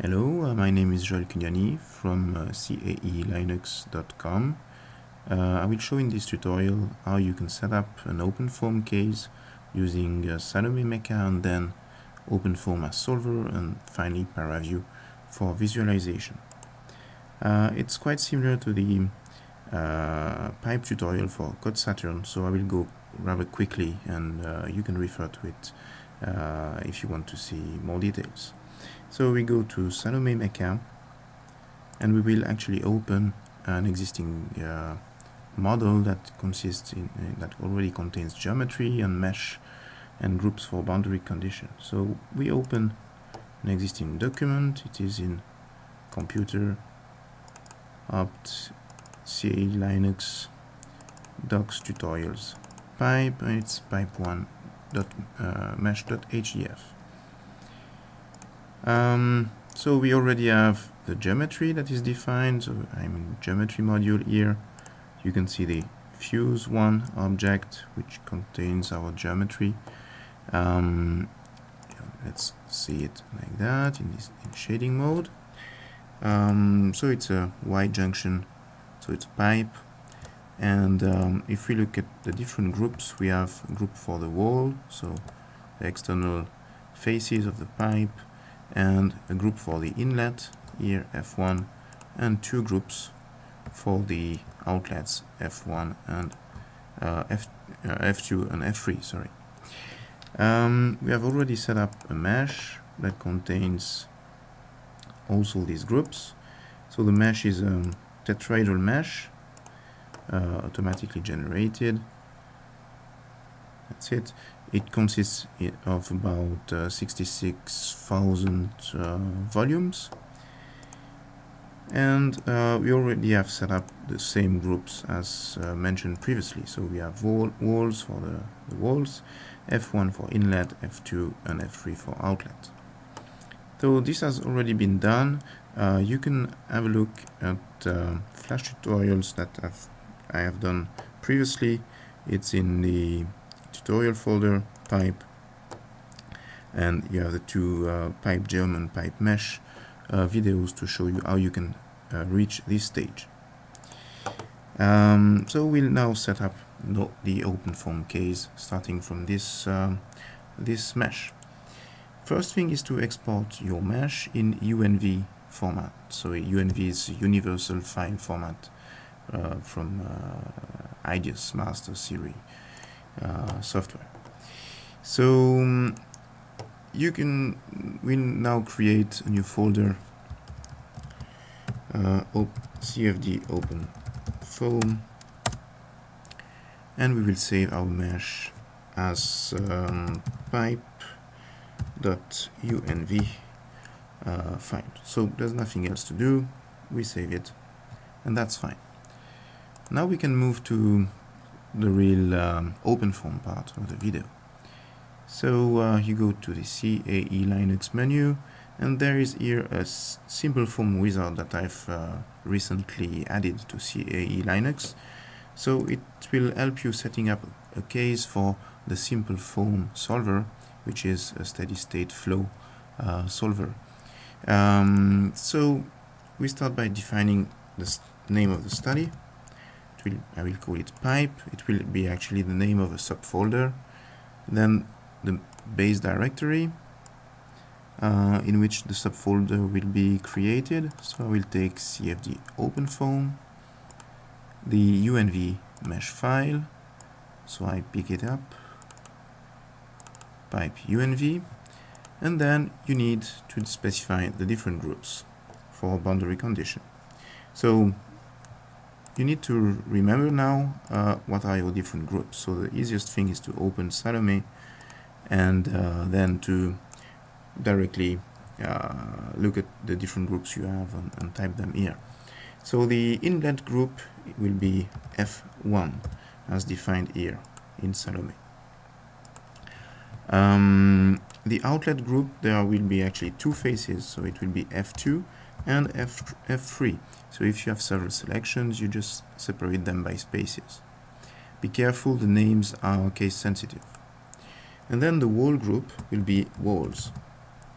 Hello, my name is Joël Cugnoni from caelinux.com. I will show in this tutorial how you can set up an OpenFOAM case using Salome Meca and then OpenFOAM as solver and finally ParaView for visualization. It's quite similar to the pipe tutorial for Code_Saturne, so I will go rather quickly and you can refer to it if you want to see more details. So we go to Salome Meca and we will actually open an existing model that consists in that already contains geometry and mesh and groups for boundary conditions. So we open an existing document. It is in computer opt caelinux docs tutorials pipe, and it's pipe1.mesh.hdf. So we already have the geometry that is defined, so I'm in geometry module here. You can see the fuse1 object which contains our geometry. Let's see it like that in shading mode. So it's a Y junction, so it's a pipe. And if we look at the different groups, we have a group for the wall, so the external faces of the pipe, and a group for the inlet, here F1, and two groups for the outlets, F1 and F2 and F3, sorry. We have already set up a mesh that contains also these groups. So the mesh is a tetrahedral mesh, automatically generated. That's it. It consists of about 66,000 volumes, and we already have set up the same groups as mentioned previously. So we have walls for the walls, F1 for inlet, F2 and F3 for outlet. So this has already been done. You can have a look at flash tutorials that I have done previously. It's in the tutorial folder, pipe, and you have the two pipe gem and pipe mesh videos to show you how you can reach this stage. So we'll now set up the OpenFOAM case starting from this this mesh. First thing is to export your mesh in UNV format. So UNV is universal file format from IDEAS master series software. So we'll now create a new folder, CFD OpenFOAM, and we will save our mesh as pipe.unv file. So there's nothing else to do. We save it, and that's fine. Now we can move to the real OpenFOAM part of the video. So you go to the caelinux menu, and there is here a simpleFoam wizard that I've recently added to caelinux. So it will help you setting up a case for the simpleFoam solver, which is a steady state flow solver. So we start by defining the name of the study. I will call it pipe. It will be actually the name of a subfolder, then the base directory in which the subfolder will be created. So I will take CFD OpenFOAM, the UNV mesh file, so I pick it up, pipe UNV, and then you need to specify the different groups for boundary condition. So you need to remember now what are your different groups. So the easiest thing is to open Salome and then to directly look at the different groups you have and type them here. So the inlet group will be F1 as defined here in Salome. The outlet group, there will be actually two faces, so it will be F2 and F3. So if you have several selections, you just separate them by spaces. Be careful, the names are case sensitive. And then the wall group will be walls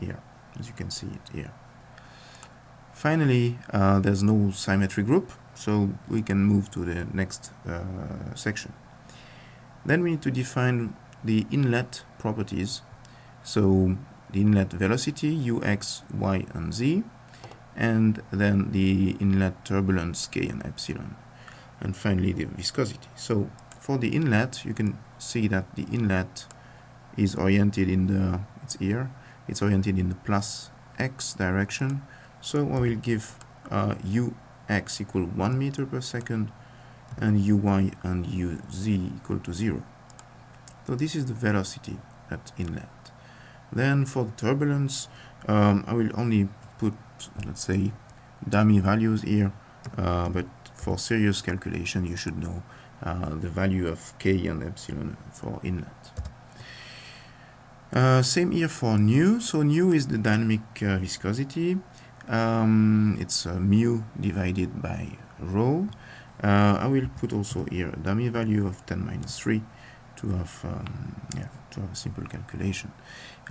here, as you can see it here. Finally, there's no symmetry group, so we can move to the next section. Then we need to define the inlet properties. So the inlet velocity ux, y, and z, and then the inlet turbulence k and epsilon, and finally the viscosity. So for the inlet, you can see that the inlet is oriented in the plus x direction. So I will give ux equal 1 meter per second, and uy and uz equal to 0. So this is the velocity at inlet. Then for the turbulence, I will only put, let's say, dummy values here, but for serious calculation you should know the value of k and epsilon for inlet. Same here for nu. So nu is the dynamic viscosity. It's mu divided by rho. I will put also here a dummy value of 10 minus 3 to have a simple calculation.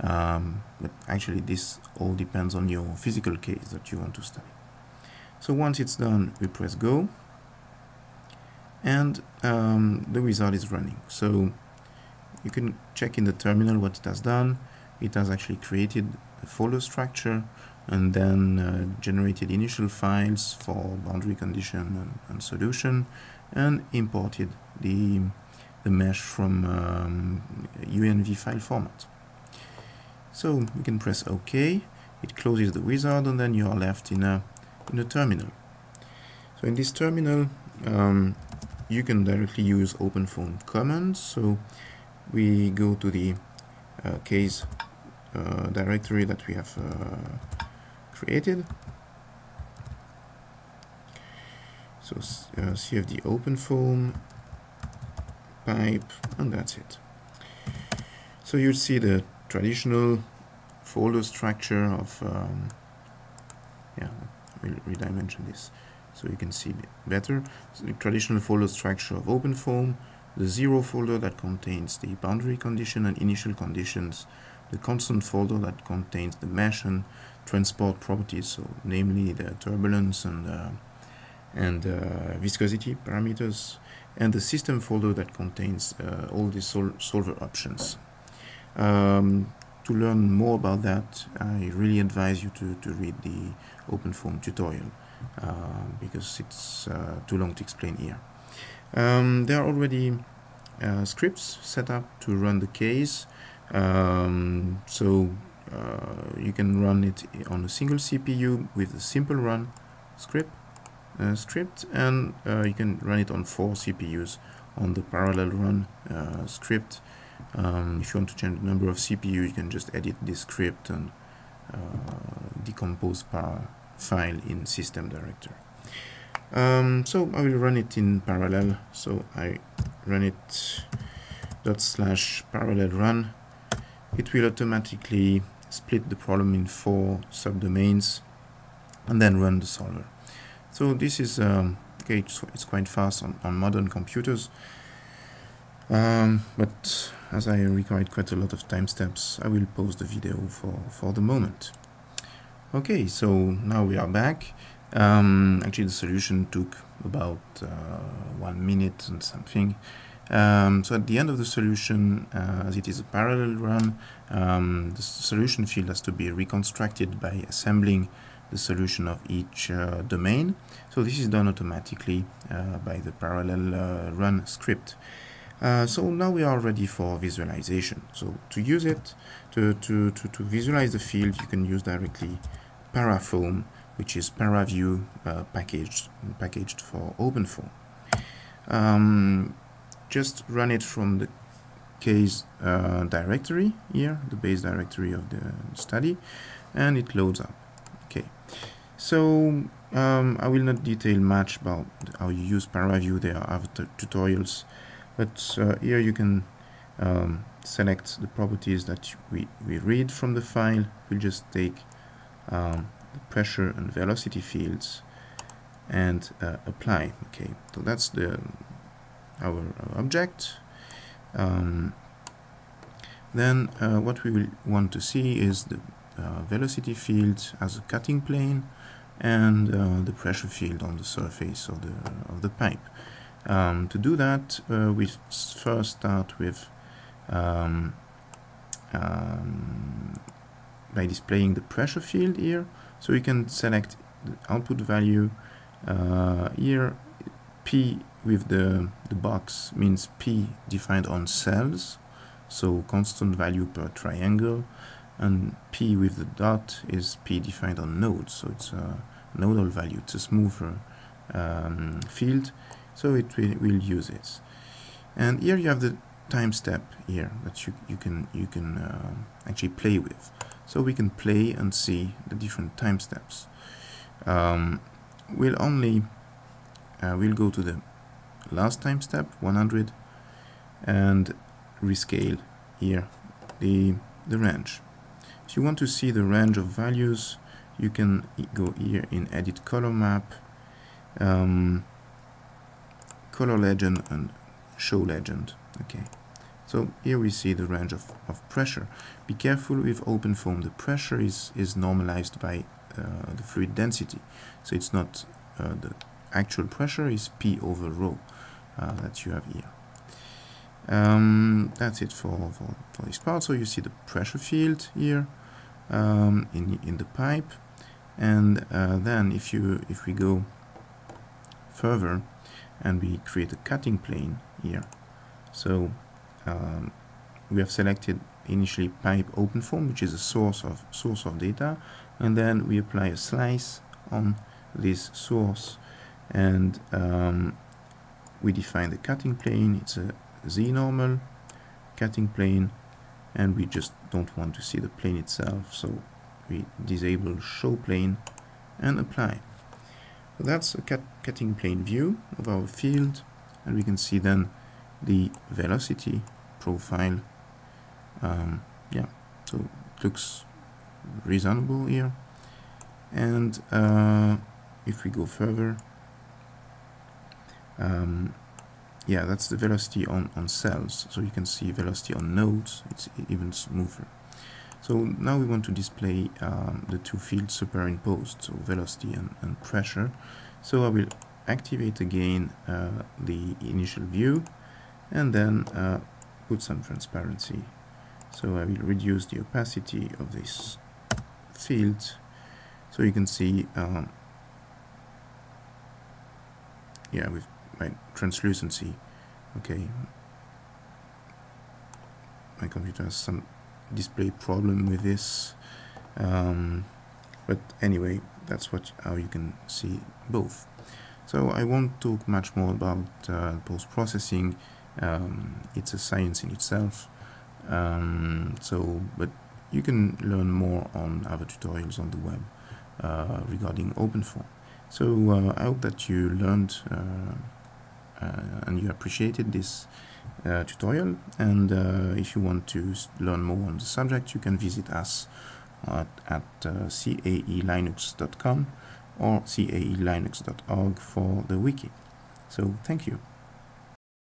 But actually this all depends on your physical case that you want to study. So once it's done, we press go, and the wizard is running. So you can check in the terminal what it has done. It has actually created a folder structure and then generated initial files for boundary condition and solution, and imported the mesh from UNV file format. So you can press OK, it closes the wizard, and then you are left in a terminal. So in this terminal, you can directly use OpenFOAM commands. So we go to the case directory that we have created. So CFD OpenFOAM pipe, and that's it. So you see the traditional folder structure of we'll redimension this so you can see better. So the traditional folder structure of OpenFOAM, the zero folder that contains the boundary condition and initial conditions, the constant folder that contains the mesh and transport properties, so namely the turbulence and viscosity parameters, and the system folder that contains all the solver options. To learn more about that, I really advise you to read the OpenFOAM tutorial, because it's too long to explain here. There are already scripts set up to run the case, so you can run it on a single CPU with a simple run script, and you can run it on 4 CPUs on the parallel run script. If you want to change the number of CPU, you can just edit this script and decompose par file in system director. So I will run it in parallel. So I run it /parallel run. It will automatically split the problem in 4 subdomains and then run the solver. So this is okay. It's quite fast on modern computers, but as I required quite a lot of time steps, I will pause the video for the moment. Okay, so now we are back. Actually the solution took about 1 minute and something. So at the end of the solution, as it is a parallel run, the solution field has to be reconstructed by assembling the solution of each domain. So this is done automatically by the parallel run script. So now we are ready for visualization. So to use it, to visualize the field, you can use directly ParaFoam, which is ParaView packaged for OpenFOAM. Just run it from the case directory here, the base directory of the study, and it loads up. Okay, so I will not detail much about how you use ParaView. There are other tutorials, but here you can select the properties that we read from the file. We'll just take the pressure and velocity fields and apply. Okay, so that's our object. Then what we will want to see is the velocity field as a cutting plane, and the pressure field on the surface of the pipe. To do that, we first start with by displaying the pressure field here. So you can select the output value here. P with the box means P defined on cells, so constant value per triangle, and P with the dot is P defined on nodes, so it's a nodal value. It's a smoother field, so it will use it. And here you have the time step here that you can actually play with. So we can play and see the different time steps. We'll go to the last time step, 100, and rescale here the range. If you want to see the range of values, you can go here in Edit Color Map, Color Legend, and Show Legend. Okay, so here we see the range of pressure. Be careful with OpenFOAM. The pressure is normalized by the fluid density, so it's not the actual pressure is P over rho that you have here. That's it for this part. So you see the pressure field here in the pipe, and then if we go further and we create a cutting plane here. So we have selected initially pipe OpenFOAM, which is a source of data, and then we apply a slice on this source, and we define the cutting plane. It's a z-normal cutting plane, and we just don't want to see the plane itself, so we disable show plane and apply. So that's a cutting plane view of our field, and we can see then the velocity profile. Yeah, so it looks reasonable here. And if we go further, yeah, that's the velocity on cells, so you can see velocity on nodes. It's even smoother. So now we want to display the two fields superimposed, so velocity and pressure. So I will activate again the initial view, and then put some transparency. So I will reduce the opacity of this field, so you can see, yeah, with my translucency. Okay, my computer has some display problem with this, but anyway, that's how you can see both. So I won't talk much more about post-processing. It's a science in itself, but you can learn more on other tutorials on the web regarding OpenFOAM. So I hope that you learned and you appreciated this tutorial, and if you want to learn more on the subject, you can visit us at caelinux.com or caelinux.org for the wiki. So thank you.